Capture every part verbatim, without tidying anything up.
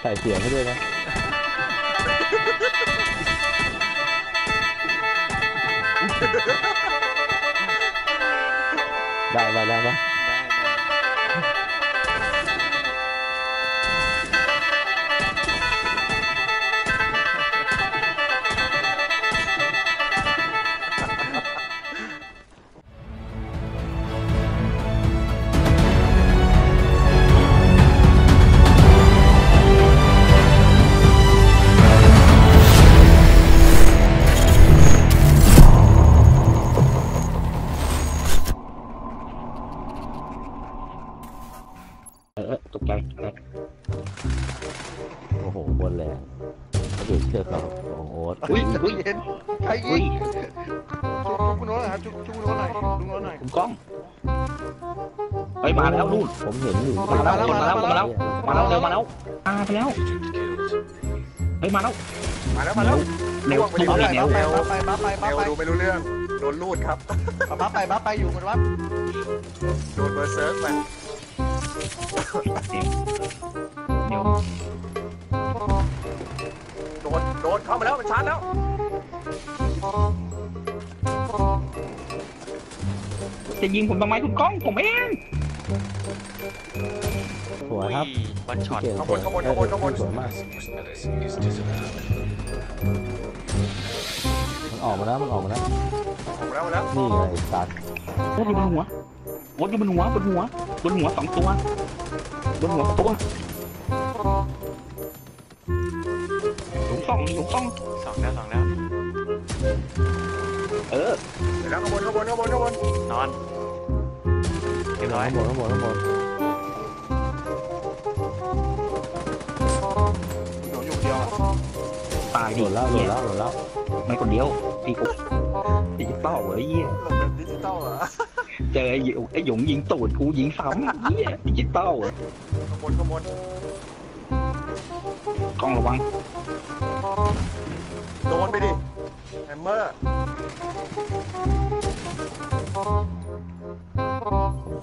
ใส่เสียงให้ด้วยนะได้มาได้มาตกใจโอ้โหบนเลยเขาอยู่เชือกเราโอ้โหอุ้ยอุ้ยเห็นใครยิงจุกคุณโน้ตครับจุกจุกคุณโน้ตหน่อยดูโน้ตหน่อยคุณกล้องเฮ้ยมาแล้วนู่นผมเห็นอยู่มาแล้วมาแล้วมาแล้วมาแล้วเร็วมาแล้วมาไปแล้วเฮ้ยมาแล้วมาแล้วมาแล้วเร็วไปเรื่อยเร็วเร็วไปบ้าไปบ้าไปดูไปรู้เรื่องโดนลูดครับบ้าไปบ้าไปอยู่กันวัดโดนเบอร์เซิร์ฟไปโดนโดนเข้ามาแล้วมันชาร์จแล้วจะยิงผมทำไมคุณกล้องผมเองสวยครับวันช็อตขบวนขบวนขบวนขบวนสวยมากมันออกมาแล้วมันออกมาแล้วออกมาแล้วนี่ไงตัดวัดอยู่บนหัววัดอยู่บนหัวบนหัวบนหัวสองตัวบนหัวตัวหลุมสองหลุมสองสองแล้วสองแล้วเออเดี๋ยวแล้วขบวนขบวนขบวนขบวนนอนเรียบร้อยขบวนขบวนขบวนโดนอยู่เดียวตายโดนแล้วโดนแล้วโดนแล้วไม่คนเดียวตีกูดิจิตอลเหรอยี่ดิจิตอลเหรอเจอไอ้หยงไอ้หยงยิงตูดกูยิงซ้ำเยี่ยดิจิตอลขบวนขบวนกล้องระวังโดนไปดิแฮมเมอร์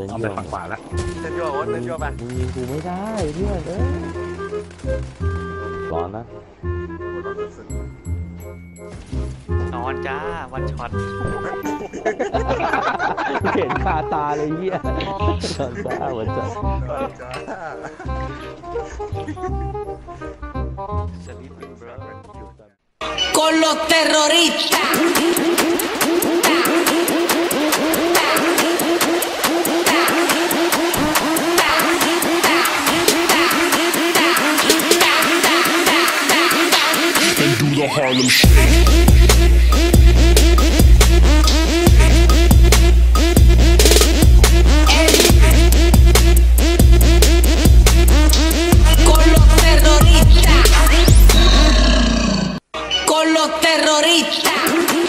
เอาไปฝั่งขวาแล้วเดินโยนเดินโยนไปยิงกูไม่ได้เพื่อนเอ้ยร้อนนะนอนจ้าวันช็อตเห็นคาตาเลยเหี้ยนอนจ้าวันช็อตCon los terroristas The Harlem Shake. Con los terroristas. Con los terroristas.